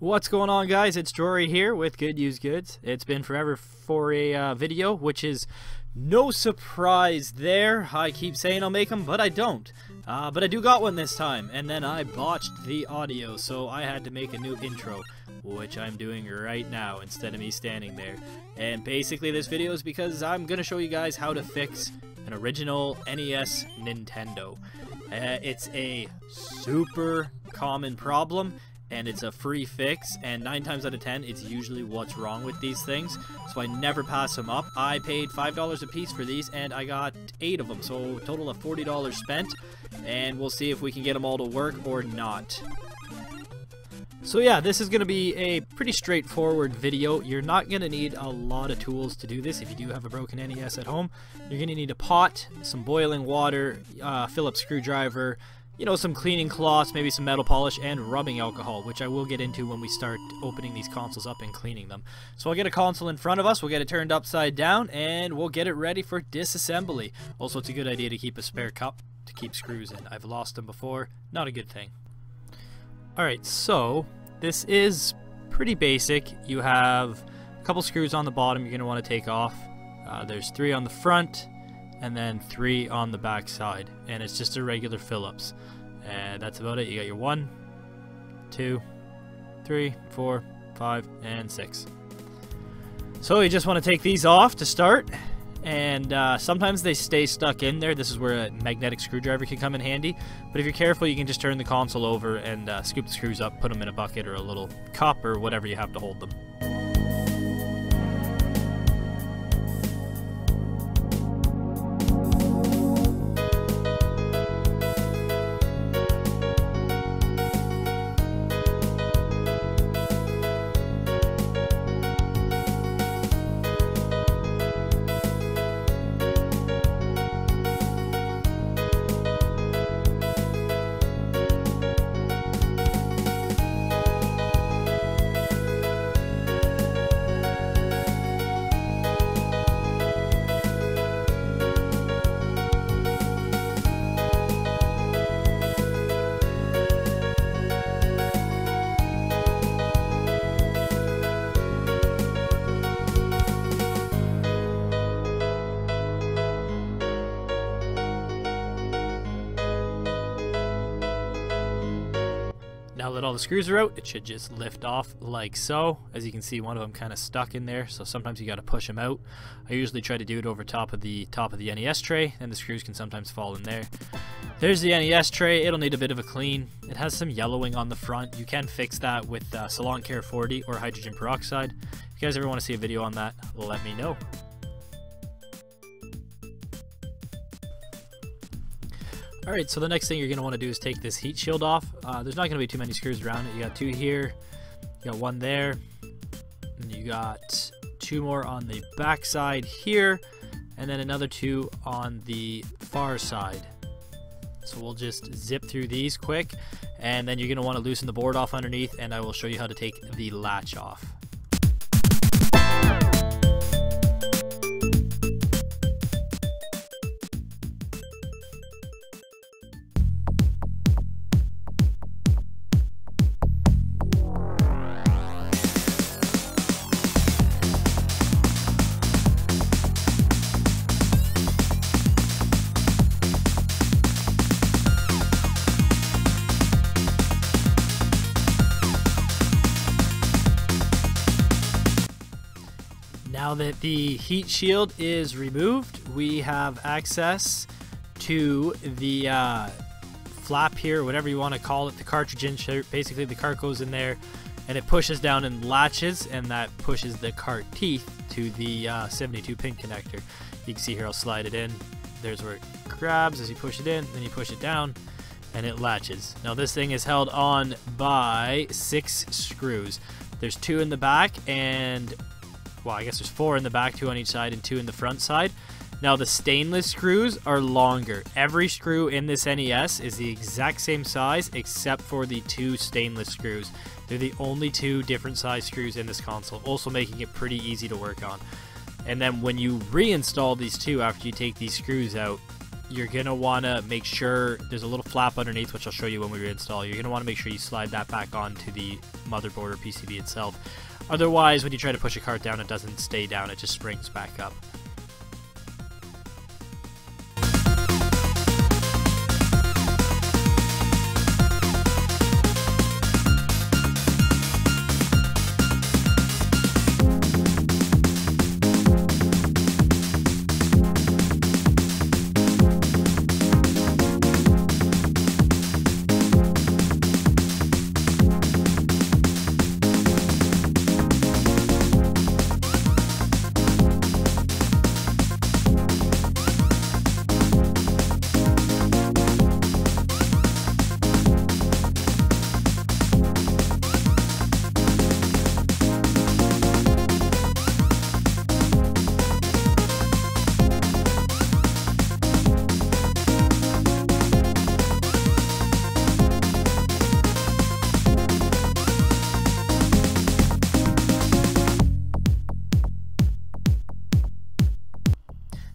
What's going on, guys? It's Jory here with Good Used Goods. It's been forever for a video, which is no surprise there. I keep saying I'll make them, but I don't. But I do got one this time, and then I botched the audio, so I had to make a new intro, which I'm doing right now instead of me standing there. And basically this video is because I'm going to show you guys how to fix an original NES Nintendo. It's a super common problem, and it's a free fix, and 9 times out of 10, it's usually what's wrong with these things, so I never pass them up. I paid $5 a piece for these, and I got 8 of them, so a total of $40 spent, and we'll see if we can get them all to work or not. So yeah, this is going to be a pretty straightforward video. You're not going to need a lot of tools to do this. If you do have a broken NES at home, you're going to need a pot, some boiling water, Phillips screwdriver, you know, some cleaning cloths, maybe some metal polish, and rubbing alcohol, which I will get into when we start opening these consoles up and cleaning them. So I'll get a console in front of us, we'll get it turned upside down, and we'll get it ready for disassembly. Also, it's a good idea to keep a spare cup to keep screws in. I've lost them before, not a good thing. Alright, so this is pretty basic. You have a couple screws on the bottom you're going to want to take off. There's 3 on the front, and then 3 on the back side, and it's just a regular Phillips, and that's about it. You got your 1, 2, 3, 4, 5, and 6. So you just want to take these off to start, and sometimes they stay stuck in there. This is where a magnetic screwdriver can come in handy, but if you're careful you can just turn the console over and scoop the screws up, put them in a bucket or a little cup or whatever you have to hold them. Now that all the screws are out, it should just lift off like so. As you can see, one of them kind of stuck in there, so sometimes you got to push them out. I usually try to do it over top of the NES tray, and the screws can sometimes fall in there. There's the NES tray. It'll need a bit of a clean. It has some yellowing on the front. You can fix that with Salon Care 40 or hydrogen peroxide. If you guys ever want to see a video on that, let me know. Alright, so the next thing you're going to want to do is take this heat shield off. There's not going to be too many screws around it. You got 2 here, you got 1 there, and you got 2 more on the back side here, and then another 2 on the far side. So we'll just zip through these quick, and then you're going to want to loosen the board off underneath, and I will show you how to take the latch off. Now that the heat shield is removed, we have access to the flap here, whatever you want to call it, the cartridge insert. Basically the cart goes in there and it pushes down and latches, and that pushes the cart teeth to the 72 pin connector. You can see here I'll slide it in. There's where it grabs as you push it in, then you push it down and it latches. Now this thing is held on by 6 screws. There's 2 in the back, and well, I guess there's 4 in the back, 2 on each side, and 2 in the front side. Now, the stainless screws are longer. Every screw in this NES is the exact same size, except for the 2 stainless screws. They're the only 2 different size screws in this console, also making it pretty easy to work on. And then when you reinstall these 2 after you take these screws out, you're going to want to make sure there's a little flap underneath, which I'll show you when we reinstall. You're going to want to make sure you slide that back onto the motherboard or PCB itself. Otherwise, when you try to push a cart down, it doesn't stay down, it just springs back up.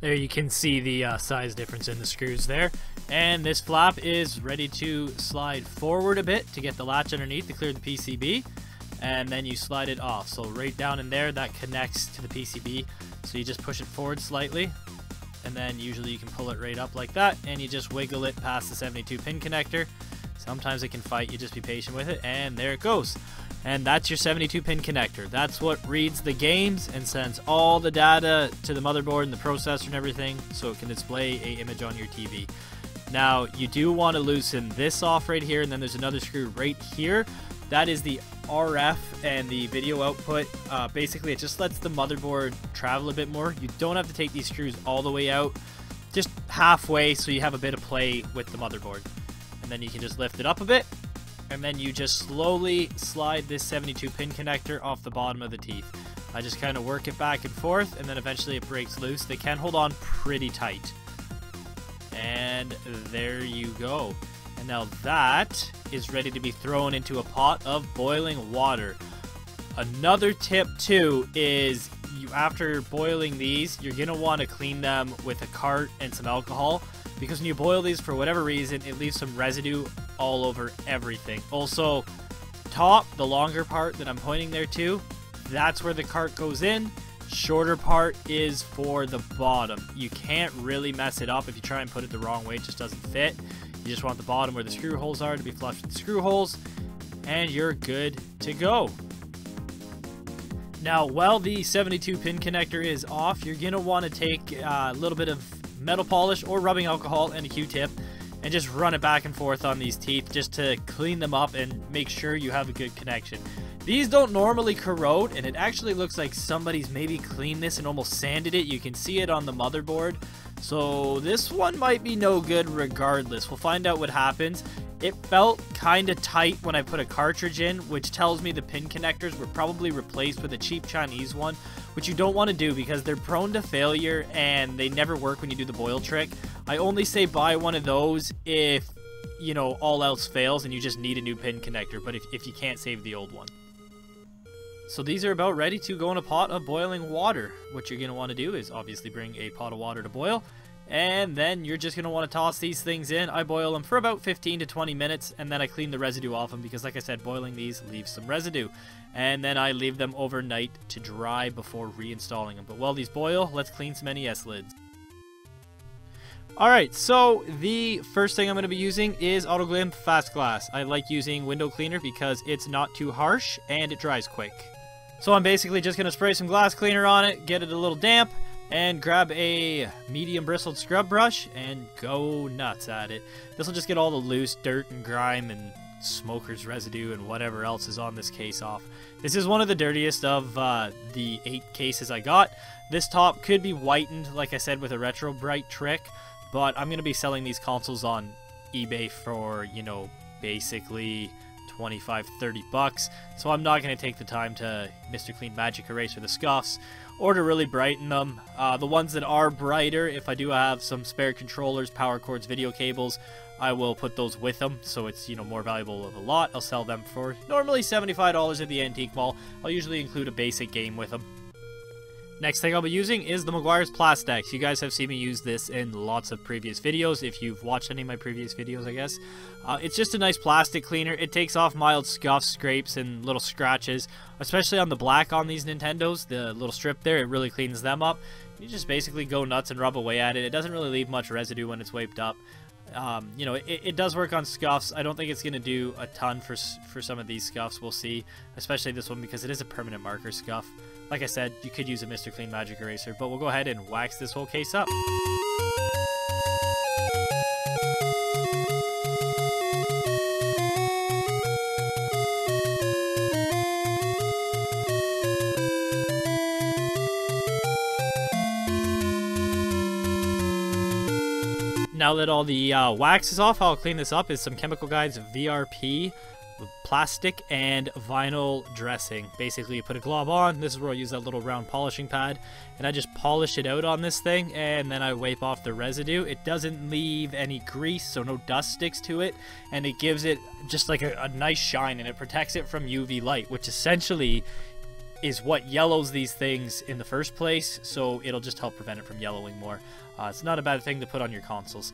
There you can see the size difference in the screws there. And this flap is ready to slide forward a bit to get the latch underneath to clear the PCB. And then you slide it off. So right down in there, that connects to the PCB. So you just push it forward slightly. And then usually you can pull it right up like that. And you just wiggle it past the 72-pin connector. Sometimes it can fight. You just be patient with it. And there it goes. And that's your 72-pin connector. That's what reads the games and sends all the data to the motherboard and the processor and everything so it can display an image on your TV. Now, you do want to loosen this off right here, and then there's another screw right here. That is the RF and the video output. Basically, it just lets the motherboard travel a bit more. You don't have to take these screws all the way out, just halfway so you have a bit of play with the motherboard. And then you can just lift it up a bit. And then you just slowly slide this 72-pin connector off the bottom of the teeth. I just kind of work it back and forth, and then eventually it breaks loose. They can hold on pretty tight. And there you go. And now that is ready to be thrown into a pot of boiling water. Another tip, too, is after boiling these, you're going to want to clean them with a cart and some alcohol. Because when you boil these, for whatever reason, it leaves some residue all over everything. Also, top, the longer part that I'm pointing there to, that's where the cart goes in. Shorter part is for the bottom. You can't really mess it up if you try and put it the wrong way. It just doesn't fit. You just want the bottom where the screw holes are to be flush with the screw holes, and you're good to go. Now, while the 72-pin connector is off, you're going to want to take a little bit of metal polish or rubbing alcohol and a Q-tip and just run it back and forth on these teeth just to clean them up and make sure you have a good connection. These don't normally corrode, and it actually looks like somebody's maybe cleaned this and almost sanded it. You can see it on the motherboard. So this one might be no good regardless. We'll find out what happens. It felt kind of tight when I put a cartridge in, which tells me the pin connectors were probably replaced with a cheap Chinese one, which you don't want to do because they're prone to failure and they never work when you do the boil trick. I only say buy one of those if, you know, all else fails and you just need a new pin connector, but if you can't save the old one. So these are about ready to go in a pot of boiling water. What you're going to want to do is obviously bring a pot of water to boil. And then you're just going to want to toss these things in. I boil them for about 15 to 20 minutes, and then I clean the residue off them because, like I said, boiling these leaves some residue. And then I leave them overnight to dry before reinstalling them. But while these boil, let's clean some NES lids. Alright, so the first thing I'm going to be using is AutoGlym Fast Glass. I like using window cleaner because it's not too harsh and it dries quick. So I'm basically just going to spray some glass cleaner on it, get it a little damp, and grab a medium bristled scrub brush and go nuts at it. This will just get all the loose dirt and grime and smoker's residue and whatever else is on this case off. This is one of the dirtiest of the 8 cases I got. This top could be whitened, like I said, with a Retrobrite trick, but I'm going to be selling these consoles on eBay for, you know, basically 25-30 bucks, so I'm not going to take the time to Mr. Clean Magic Eraser the scuffs or to really brighten them. The ones that are brighter, if I do have some spare controllers, power cords, video cables, I will put those with them, so it's, you know, more valuable of a lot. I'll sell them for normally $75 at the antique mall. I'll usually include a basic game with them. Next thing I'll be using is the Meguiar's Plastex. You guys have seen me use this in lots of previous videos, if you've watched any of my previous videos, I guess. It's just a nice plastic cleaner. It takes off mild scuffs, scrapes, and little scratches, especially on the black on these Nintendos. The little strip there, it really cleans them up. You just basically go nuts and rub away at it. It doesn't really leave much residue when it's wiped up. You know, it does work on scuffs. I don't think it's going to do a ton for some of these scuffs. We'll see, especially this one because it is a permanent marker scuff. Like I said, you could use a Mr. Clean Magic Eraser, but we'll go ahead and wax this whole case up. Now that all the wax is off, I'll clean this up with some Chemical Guys VRP, plastic, and vinyl dressing. Basically, you put a glob on. This is where I use that little round polishing pad, and I just polish it out on this thing, and then I wipe off the residue. It doesn't leave any grease, so no dust sticks to it, and it gives it just like a nice shine, and it protects it from UV light, which essentially is what yellows these things in the first place, so it'll just help prevent it from yellowing more. It's not a bad thing to put on your consoles.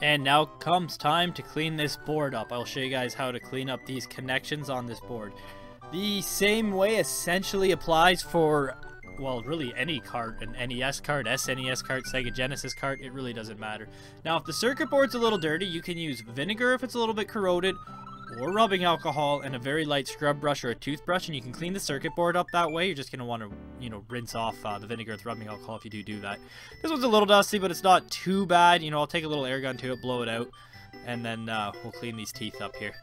And now comes time to clean this board up. I'll show you guys how to clean up these connections on this board. The same way essentially applies for, well, really any cart, an NES cart, SNES cart, Sega Genesis cart, it really doesn't matter. Now, if the circuit board's a little dirty, you can use vinegar if it's a little bit corroded, or rubbing alcohol, and a very light scrub brush or a toothbrush, and you can clean the circuit board up that way. You're just going to want to, you know, rinse off the vinegar with rubbing alcohol if you do that. This one's a little dusty, but it's not too bad. You know, I'll take a little air gun to it, blow it out, and then we'll clean these teeth up here.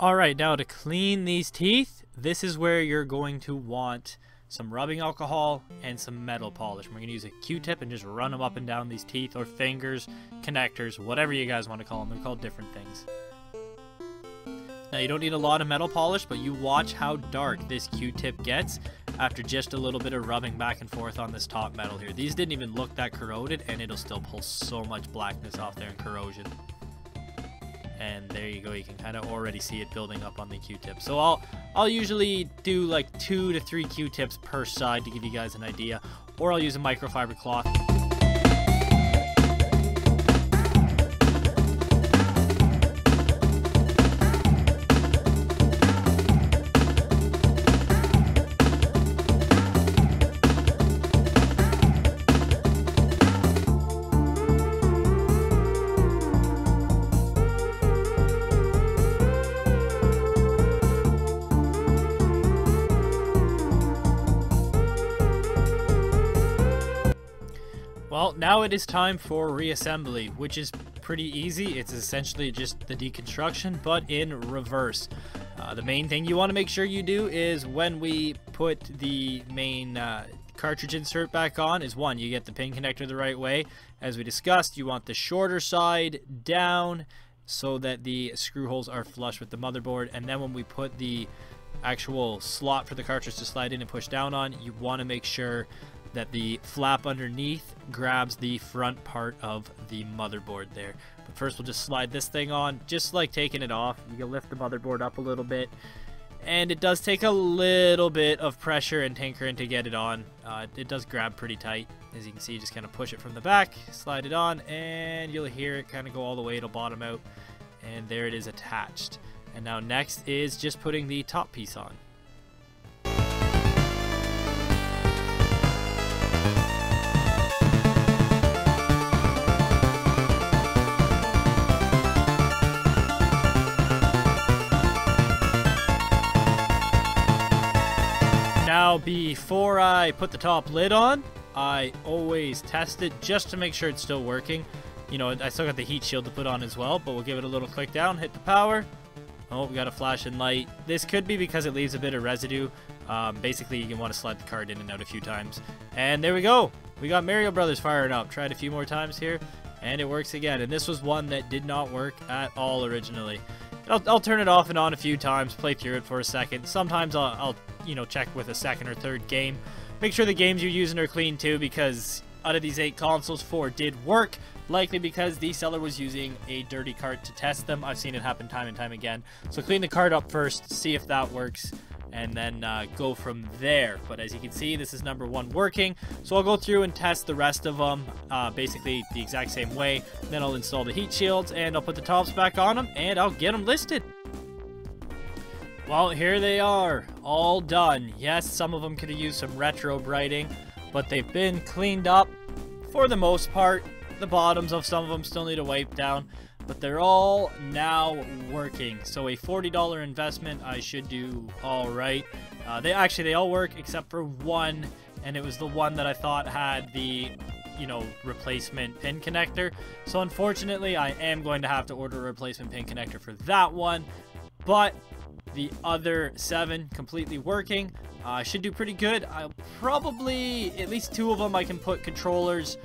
Alright, now to clean these teeth, this is where you're going to want some rubbing alcohol and some metal polish. We're going to use a Q-tip and just run them up and down these teeth, or fingers, connectors, whatever you guys want to call them. They're called different things. Now, you don't need a lot of metal polish, but you watch how dark this Q-tip gets after just a little bit of rubbing back and forth on this top metal here. These didn't even look that corroded, and it'll still pull so much blackness off there and corrosion. And there you go, you can kind of already see it building up on the Q-tip. So I'll usually do like 2 to 3 Q-tips per side to give you guys an idea, or I'll use a microfiber cloth. Well, now it is time for reassembly, which is pretty easy. It's essentially just the deconstruction, but in reverse. The main thing you want to make sure you do is when we put the main cartridge insert back on is, one, you get the pin connector the right way. As we discussed, you want the shorter side down so that the screw holes are flush with the motherboard. And then when we put the actual slot for the cartridge to slide in and push down on, you want to make sure that the flap underneath grabs the front part of the motherboard there. But first we'll just slide this thing on, just like taking it off. You can lift the motherboard up a little bit, and it does take a little bit of pressure and tinkering to get it on. It does grab pretty tight. As you can see, you just kind of push it from the back, slide it on, and you'll hear it kind of go all the way to bottom out, and there it is attached. And now next is just putting the top piece on. Now, before I put the top lid on, I always test it just to make sure it's still working. You know, I still got the heat shield to put on as well, but we'll give it a little click down, hit the power. Oh, we got a flashing light. This could be because it leaves a bit of residue. Basically, you want to slide the card in and out a few times. And there we go. We got Mario Brothers firing up. Tried a few more times here, and it works again. And this was one that did not work at all originally. I'll turn it off and on a few times, play through it for a second. Sometimes I'll you know, check with a second or third game. Make sure the games you're using are clean too, because out of these 8 consoles, 4 did work, likely because the seller was using a dirty cart to test them. I've seen it happen time and time again. So clean the cart up first, see if that works, and then go from there. But as you can see, this is number 1 working. So I'll go through and test the rest of them basically the exact same way. Then I'll install the heat shields and I'll put the tops back on them and I'll get them listed. Well, here they are, all done. Yes, some of them could have used some retrobriting, but they've been cleaned up for the most part. The bottoms of some of them still need a wipe down, but they're all now working. So a $40 investment, I should do all right. They all work except for one, and it was the one that I thought had the, you know, replacement pin connector. So unfortunately, I am going to have to order a replacement pin connector for that one, but the other 7 completely working. I should do pretty good. I'll probably, at least 2 of them, I can put controllers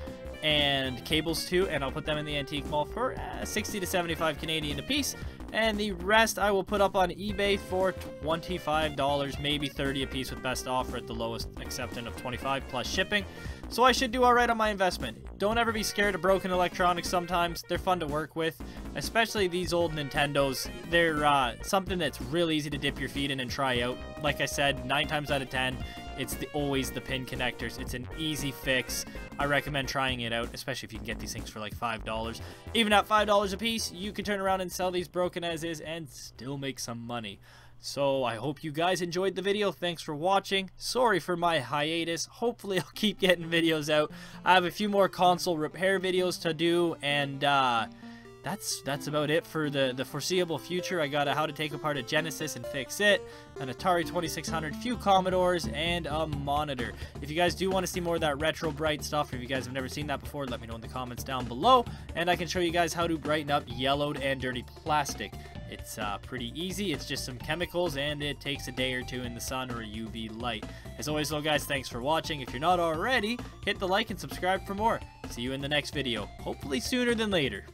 and cables too, and I'll put them in the antique mall for 60 to 75 Canadian a piece, and the rest I will put up on eBay for $25, maybe 30 a piece with best offer at the lowest acceptance of 25 plus shipping. So I should do all right on my investment. Don't ever be scared of broken electronics sometimes. They're fun to work with, especially these old Nintendos. They're something that's real easy to dip your feet in and try out. Like I said, 9 times out of 10, it's always the pin connectors. It's an easy fix. I recommend trying it out, especially if you can get these things for like $5. Even at $5 a piece, you can turn around and sell these broken as is and still make some money. So I hope you guys enjoyed the video. Thanks for watching. Sorry for my hiatus. Hopefully I'll keep getting videos out. I have a few more console repair videos to do, and that's about it for the foreseeable future. I got a how to take apart a Genesis and fix it, an Atari 2600, few Commodores, and a monitor. If you guys do want to see more of that Retrobrite stuff, or if you guys have never seen that before, let me know in the comments down below, and I can show you guys how to brighten up yellowed and dirty plastic. It's pretty easy. It's just some chemicals, and it takes a day or 2 in the sun or a UV light. As always though, guys, thanks for watching. If you're not already, hit the like and subscribe for more. See you in the next video, hopefully sooner than later.